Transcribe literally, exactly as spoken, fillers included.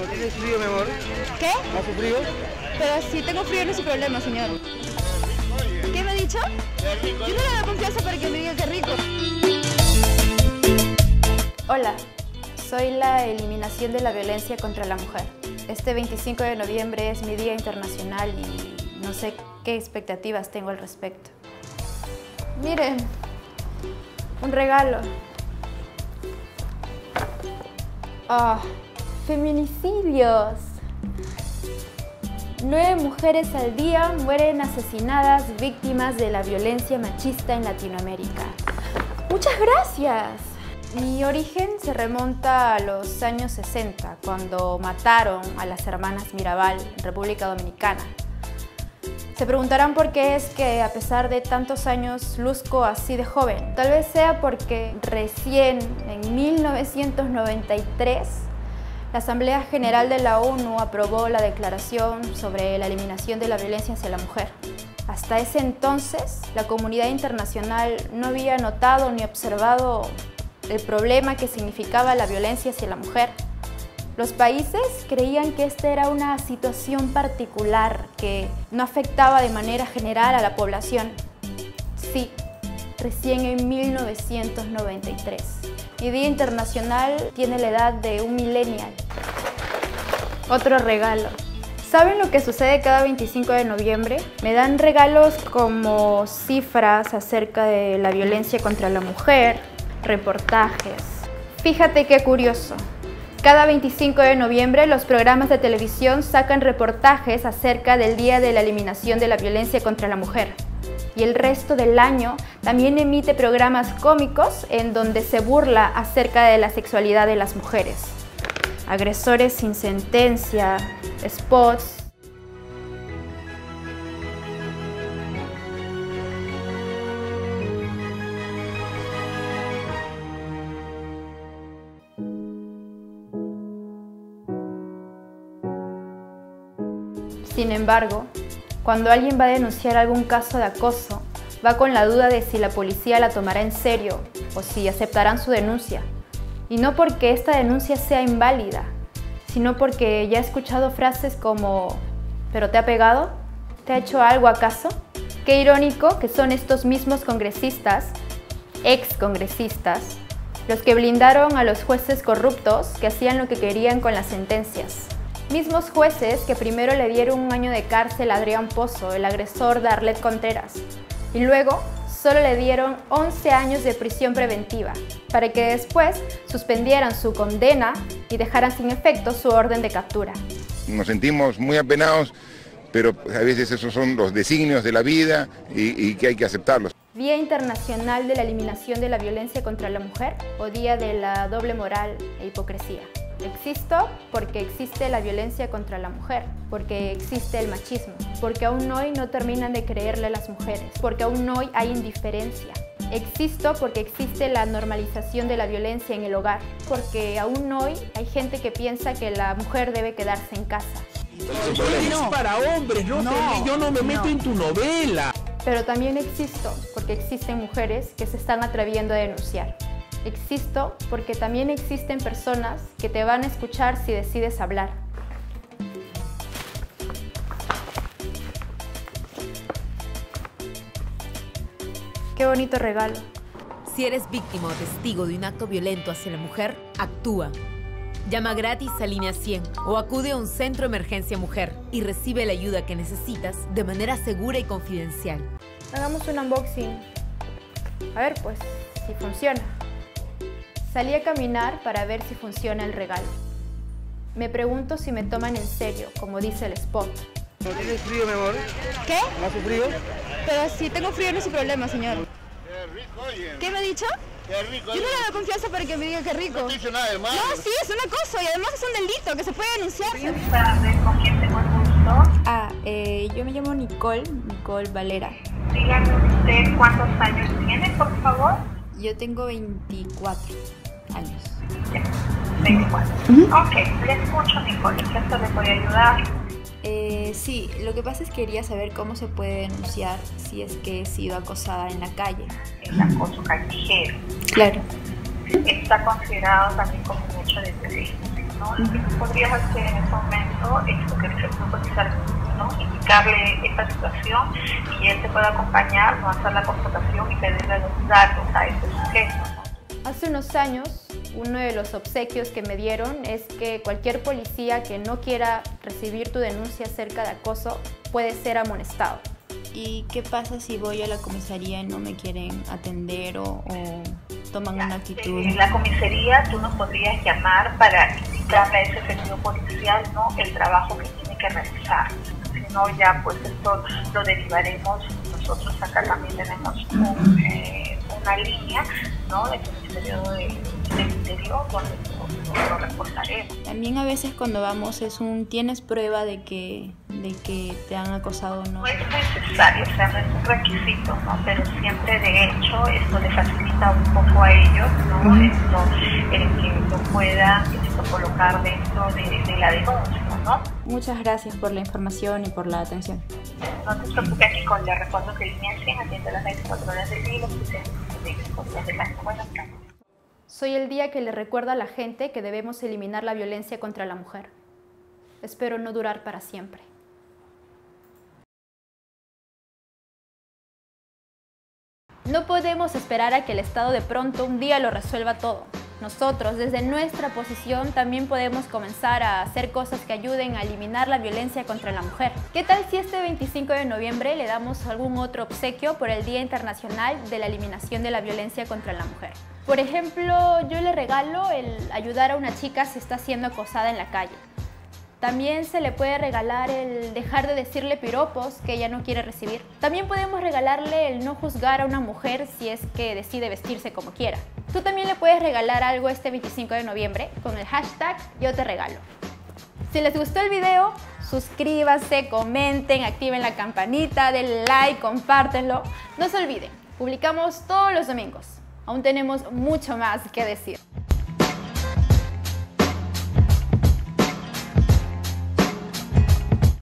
¿No tienes frío, mi amor? ¿Qué? ¿Hace frío? Pero si tengo frío no es un problema, señor. ¿Qué me ha dicho? Yo no le doy confianza para que me diga que rico. Hola, soy la eliminación de la violencia contra la mujer. Este veinticinco de noviembre es mi Día Internacional y no sé qué expectativas tengo al respecto. Miren, un regalo. Oh, feminicidios. Nueve mujeres al día mueren asesinadas víctimas de la violencia machista en Latinoamérica. ¡Muchas gracias! Mi origen se remonta a los años sesenta, cuando mataron a las hermanas Mirabal en República Dominicana. Se preguntarán por qué es que a pesar de tantos años luzco así de joven. Tal vez sea porque recién en mil novecientos noventa y tres la Asamblea General de la ONU aprobó la declaración sobre la eliminación de la violencia hacia la mujer. Hasta ese entonces la comunidad internacional no había notado ni observado el problema que significaba la violencia hacia la mujer. Los países creían que esta era una situación particular que no afectaba de manera general a la población. Sí, recién en mil novecientos noventa y tres. Mi Día Internacional tiene la edad de un millennial. Otro regalo. ¿Saben lo que sucede cada veinticinco de noviembre? Me dan regalos como cifras acerca de la violencia contra la mujer, reportajes. Fíjate qué curioso. Cada veinticinco de noviembre los programas de televisión sacan reportajes acerca del Día de la Eliminación de la Violencia contra la Mujer. Y el resto del año también emite programas cómicos en donde se burla acerca de la sexualidad de las mujeres. Agresores sin sentencia, spots. Sin embargo, cuando alguien va a denunciar algún caso de acoso, va con la duda de si la policía la tomará en serio o si aceptarán su denuncia. Y no porque esta denuncia sea inválida, sino porque ya he escuchado frases como ¿pero te ha pegado? ¿Te ha hecho algo acaso? Qué irónico que son estos mismos congresistas, ex congresistas, los que blindaron a los jueces corruptos que hacían lo que querían con las sentencias. Mismos jueces que primero le dieron un año de cárcel a Adrián Pozo, el agresor de Arleth Contreras, y luego solo le dieron once años de prisión preventiva, para que después suspendieran su condena y dejaran sin efecto su orden de captura. Nos sentimos muy apenados, pero a veces esos son los designios de la vida y, y que hay que aceptarlos. Día Internacional de la Eliminación de la Violencia contra la Mujer o Día de la Doble Moral e Hipocresía. Existo porque existe la violencia contra la mujer, porque existe el machismo, porque aún hoy no terminan de creerle a las mujeres, porque aún hoy hay indiferencia. Existo porque existe la normalización de la violencia en el hogar, porque aún hoy hay gente que piensa que la mujer debe quedarse en casa. Es para hombres, no, no, yo no me meto no. en tu novela. Pero también existo porque existen mujeres que se están atreviendo a denunciar. Existo porque también existen personas que te van a escuchar si decides hablar. Qué bonito regalo. Si eres víctima o testigo de un acto violento hacia la mujer, actúa. Llama gratis a Línea cien o acude a un centro de emergencia mujer y recibe la ayuda que necesitas de manera segura y confidencial. Hagamos un unboxing. A ver pues, si funciona. Salí a caminar para ver si funciona el regalo. Me pregunto si me toman en serio, como dice el spot. ¿No tienes frío, mi amor? ¿Qué? ¿No hace frío? Pero si tengo frío no es un problema, señor. Qué rico, oye. ¿Qué me ha dicho? Qué rico. Yo no le doy confianza para que me diga que rico. No te he dicho nada de malo. No, sí, es un acoso y además es un delito que se puede denunciar. Ah, eh, yo me llamo Nicole, Nicole Valera. Dígame usted cuántos años tiene, por favor. Yo tengo veinticuatro años. Ya, veinticuatro. Uh-huh. Ok, le escucho, Nicole. ¿Esto le puede ayudar? Eh, sí, lo que pasa es que quería saber cómo se puede denunciar si es que he sido acosada en la calle. El acoso callejero. Claro. Está considerado también como un hecho de violencia. ¿no? Entonces, ¿qué podrías hacer en ese momento? Es lo que dice el grupo de salud, ¿no? Indicarle esta situación y él te puede acompañar, no hacer la constatación y pedirle los datos a este sujeto. Hace unos años, uno de los obsequios que me dieron es que cualquier policía que no quiera recibir tu denuncia acerca de acoso puede ser amonestado. ¿Y qué pasa si voy a la comisaría y no me quieren atender o, o toman ya, una actitud? En la comisaría tú nos podrías llamar para indicarle a ese efectivo policial, ¿no?, el trabajo que tiene que realizar. Si no, ya pues esto lo derivaremos. Nosotros acá también tenemos un, eh, una línea, ¿no?, del Ministerio de, del Interior donde lo, lo reportaremos. También a veces cuando vamos es un ¿tienes prueba de que... de que te han acosado o no? No es necesario, o sea, no es un requisito, ¿no? Pero siempre, de hecho, esto le facilita un poco a ellos, ¿no? Uh-huh. Esto, el que lo pueda esto, colocar dentro de, de la denuncia, ¿no? Muchas gracias por la información y por la atención. No te preocupes, Nicole, le recuerdo que Línea cien atiende las veinticuatro horas del día y los veinticuatro horas de la buena tarde. Soy el día que le recuerda a la gente que debemos eliminar la violencia contra la mujer. Espero no durar para siempre. No podemos esperar a que el Estado de pronto un día lo resuelva todo. Nosotros, desde nuestra posición, también podemos comenzar a hacer cosas que ayuden a eliminar la violencia contra la mujer. ¿Qué tal si este veinticinco de noviembre le damos algún otro obsequio por el Día Internacional de la Eliminación de la Violencia contra la Mujer? Por ejemplo, yo le regalo el ayudar a una chica si está siendo acosada en la calle. También se le puede regalar el dejar de decirle piropos que ella no quiere recibir. También podemos regalarle el no juzgar a una mujer si es que decide vestirse como quiera. Tú también le puedes regalar algo este veinticinco de noviembre con el hashtag YoTeRegalo. Si les gustó el video, suscríbanse, comenten, activen la campanita, denle like, compártenlo. No se olviden, publicamos todos los domingos. Aún tenemos mucho más que decir.